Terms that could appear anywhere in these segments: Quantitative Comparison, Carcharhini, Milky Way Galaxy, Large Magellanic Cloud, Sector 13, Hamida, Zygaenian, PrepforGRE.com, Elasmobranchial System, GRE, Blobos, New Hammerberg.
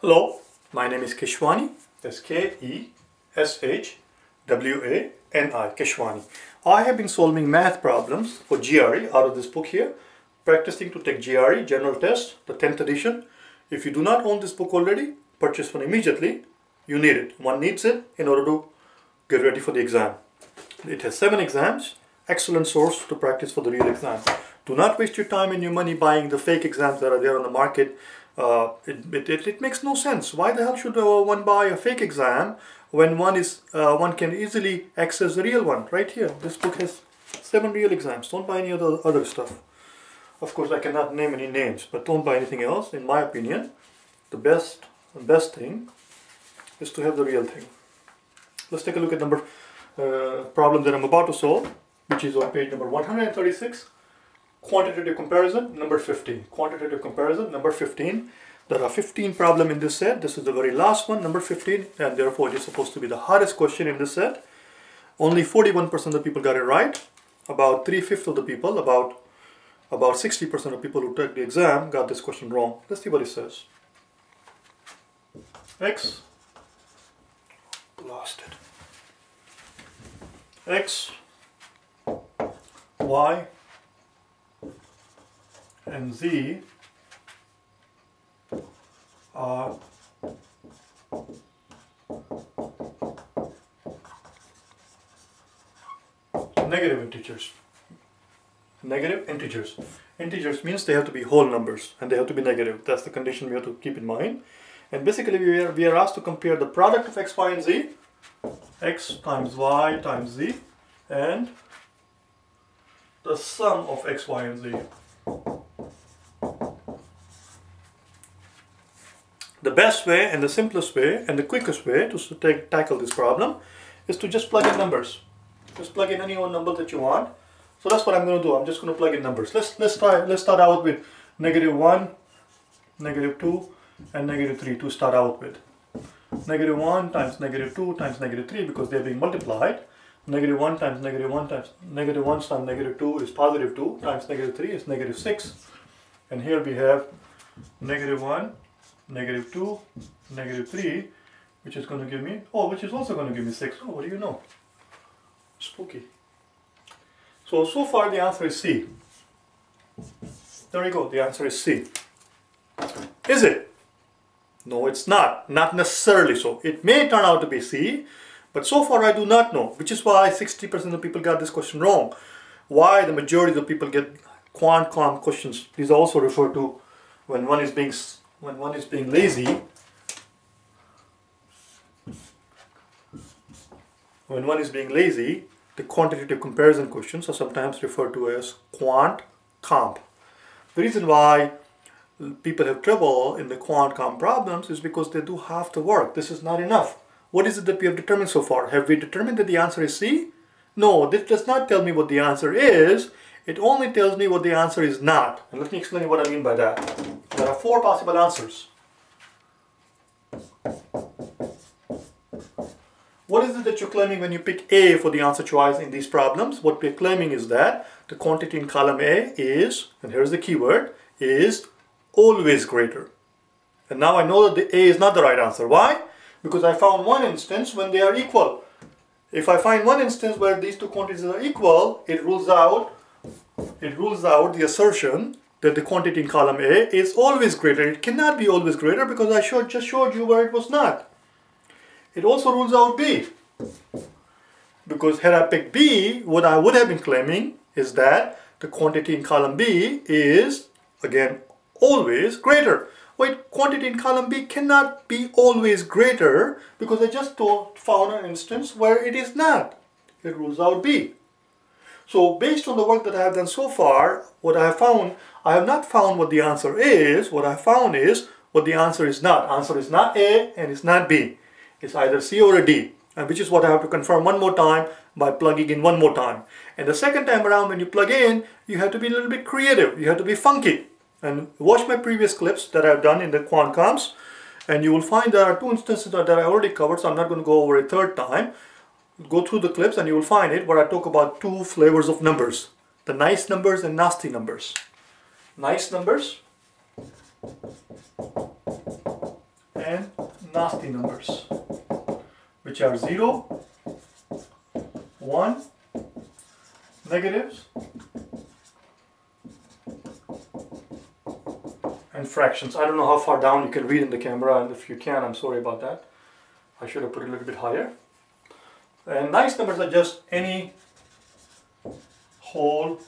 Hello, my name is Keshwani, that's K-E-S-H-W-A-N-I, Keshwani. I have been solving math problems for GRE out of this book here, Practicing to Take GRE, General Test, the 10th edition. If you do not own this book already, purchase one immediately. You need it. One needs it in order to get ready for the exam. It has 7 exams, excellent source to practice for the real exam. Do not waste your time and your money buying the fake exams that are there on the market. It makes no sense. Why the hell should one buy a fake exam when one can easily access the real one? Right here, this book has 7 real exams. Don't buy any other stuff. Of course, I cannot name any names, but don't buy anything else. In my opinion, the best thing is to have the real thing. Let's take a look at number problem that I'm about to solve, which is on page number 136. Quantitative comparison number 15. Quantitative comparison number 15. There are 15 problems in this set. This is the very last one, number 15, and therefore it is supposed to be the hardest question in this set. Only 41% of the people got it right. About 3/5 of the people, about 60% of people who took the exam got this question wrong. Let's see what it says. X lost it. X, Y, and Z are negative integers. Negative integers. Integers means they have to be whole numbers and they have to be negative. That's the condition we have to keep in mind. And basically we are asked to compare the product of X, Y, and Z. X times Y times Z and the sum of X, Y, and Z. The best way and the simplest way and the quickest way to tackle this problem is to just plug in numbers. Just plug in any own number that you want. So that's what I'm going to do. I'm just going to plug in numbers. Let's start out with negative 1, negative 2, and negative 3 to start out with. Negative 1 times negative 2 times negative 3 because they're being multiplied. Negative 1 times negative 1 times negative 1 times negative 2 is positive 2 times negative 3 is negative 6. And here we have negative 1, negative 2, negative 3, which is going to give me, oh, which is also going to give me 6. Oh, what do you know? Spooky. So far the answer is C. There we go, the answer is C. Is it? No, it's not. Not necessarily so. It may turn out to be C, but so far I do not know, which is why 60% of people got this question wrong. Why the majority of the people get quant-com questions. These are also referred to when one is being lazy. When one is being lazy, the quantitative comparison questions are sometimes referred to as quant comp. The reason why people have trouble in the quant comp problems is because they do half the work. This is not enough. What is it that we have determined so far? Have we determined that the answer is C? No, this does not tell me what the answer is. It only tells me what the answer is not. And let me explain what I mean by that. There are 4 possible answers. What is it that you're claiming when you pick A for the answer choice in these problems? What we're claiming is that the quantity in column A is, and here's the keyword, is always greater. And now I know that the A is not the right answer. Why? Because I found one instance when they are equal. If I find one instance where these two quantities are equal, it rules out the assertion that the quantity in column A is always greater. It cannot be always greater because I just showed you where it was not. It also rules out B. Because had I picked B, what I would have been claiming is that the quantity in column B is, again, always greater. Wait, quantity in column B cannot be always greater because I just found an instance where it is not. It rules out B. So based on the work that I have done so far, what I have found, I have not found what the answer is. What I found is what the answer is not. Answer is not A and it's not B. It's either C or a D, and which is what I have to confirm one more time by plugging in one more time. And the second time around when you plug in, you have to be a little bit creative. You have to be funky. And watch my previous clips that I've done in the quant comps, and you will find there are 2 instances that I already covered, so I'm not going to go over a third time. Go through the clips and you will find it where I talk about 2 flavors of numbers, the nice numbers and nasty numbers. Nice numbers and nasty numbers, which are 0, 1, negatives, and fractions. I don't know how far down you can read in the camera, and if you can, I'm sorry about that. I should have put it a little bit higher. And nice numbers are just any whole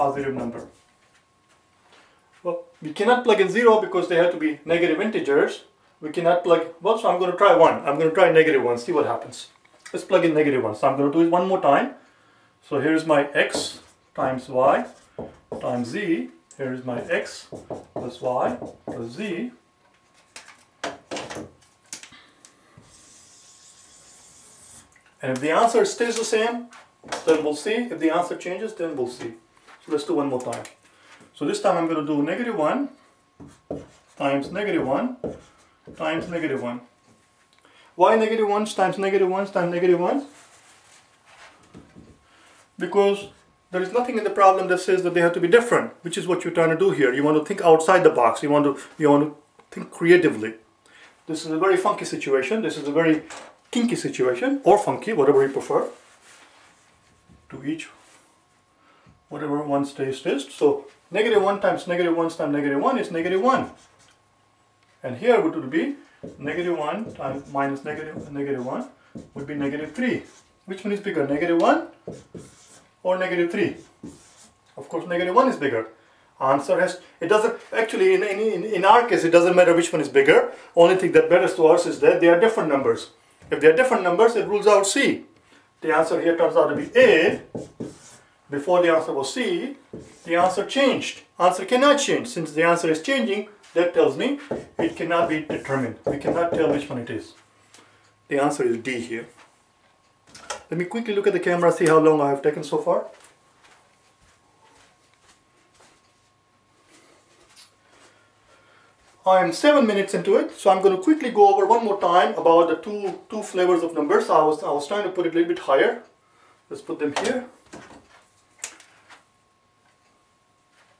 positive number. Well, we cannot plug in 0 because they have to be negative integers. We cannot plug, well, so I'm going to try 1. I'm going to try negative 1, see what happens. Let's plug in negative 1. So I'm going to do it one more time. So here's my x times y times z. Here is my x plus y plus z. And if the answer stays the same, then we'll see. If the answer changes, then we'll see. So let's do one more time. So this time I'm going to do negative 1 times negative 1 times negative 1. Why negative 1s times negative 1s times negative 1s? Because there is nothing in the problem that says that they have to be different, which is what you're trying to do here. You want to think outside the box. You want to think creatively. This is a very funky situation. This is a very kinky situation, or funky, whatever you prefer. To each, whatever one's taste is. So negative 1 times negative 1 times negative 1 is negative 1. And here it would be negative 1 times minus negative 1 would be negative 3. Which one is bigger, negative 1 or negative 3? Of course negative 1 is bigger. Answer has, it doesn't, actually in our case it doesn't matter which one is bigger. Only thing that matters to us is that they are different numbers. If they are different numbers, it rules out C. The answer here turns out to be A. Before the answer was C, the answer changed. Answer cannot change. Since the answer is changing, that tells me it cannot be determined. We cannot tell which one it is. The answer is D here. Let me quickly look at the camera, see how long I have taken so far. I am 7 minutes into it, so I'm going to quickly go over one more time about the two flavors of numbers. I was trying to put it a little bit higher. Let's put them here.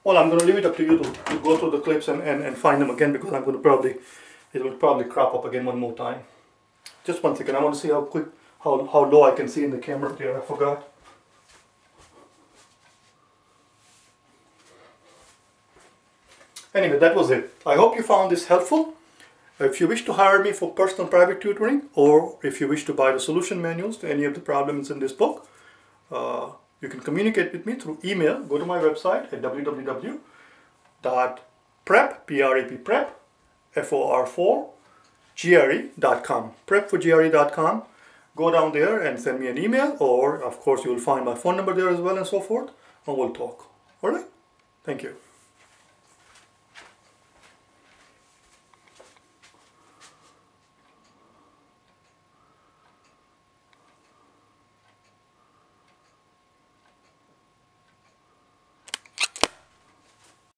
Well, I'm going to leave it up to you to go through the clips and find them again, because I'm going to it will probably crop up again one more time. Just one second, I want to see how low I can see in the camera there. I forgot. Anyway, that was it. I hope you found this helpful. If you wish to hire me for personal private tutoring, or if you wish to buy the solution manuals to any of the problems in this book, you can communicate with me through email. Go to my website at www.prepforgre.com. PrepforGRE.com. Go down there and send me an email, or of course you will find my phone number there as well and so forth, and we'll talk. Alright? Thank you.